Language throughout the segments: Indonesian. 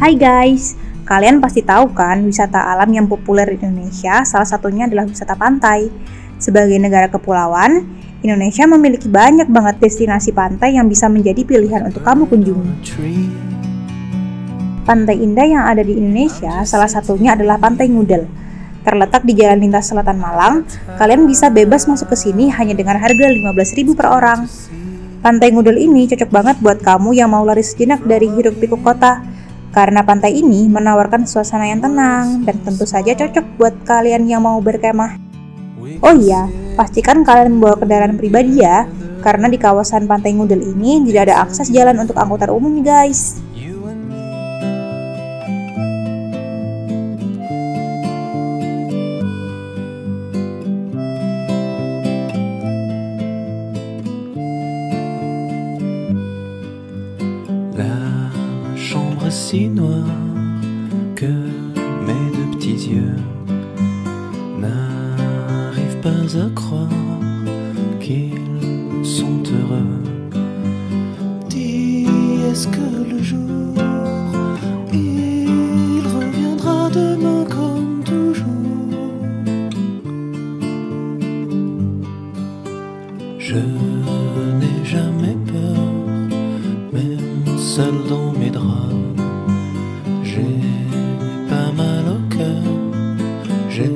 Hai guys, kalian pasti tahu kan wisata alam yang populer di Indonesia salah satunya adalah wisata pantai. Sebagai negara kepulauan, Indonesia memiliki banyak banget destinasi pantai yang bisa menjadi pilihan untuk kamu kunjungi. Pantai indah yang ada di Indonesia salah satunya adalah Pantai Ngudel. Terletak di Jalan Lintas Selatan Malang, kalian bisa bebas masuk ke sini hanya dengan harga Rp15.000 per orang. Pantai Ngudel ini cocok banget buat kamu yang mau lari sejenak dari hiruk-pikuk kota, karena pantai ini menawarkan suasana yang tenang dan tentu saja cocok buat kalian yang mau berkemah. Oh iya, pastikan kalian membawa kendaraan pribadi ya, karena di kawasan Pantai Ngudel ini tidak ada akses jalan untuk angkutan umum guys. Si noir que mes deux petits yeux n'arrivent pas à croire qu'ils sont heureux. Dis, est-ce que le jour il reviendra demain comme toujours? Je n'ai jamais peur, même seul dans mes draps. J'ai pas mal au cœur, j'ai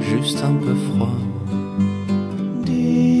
juste un peu froid. Dis,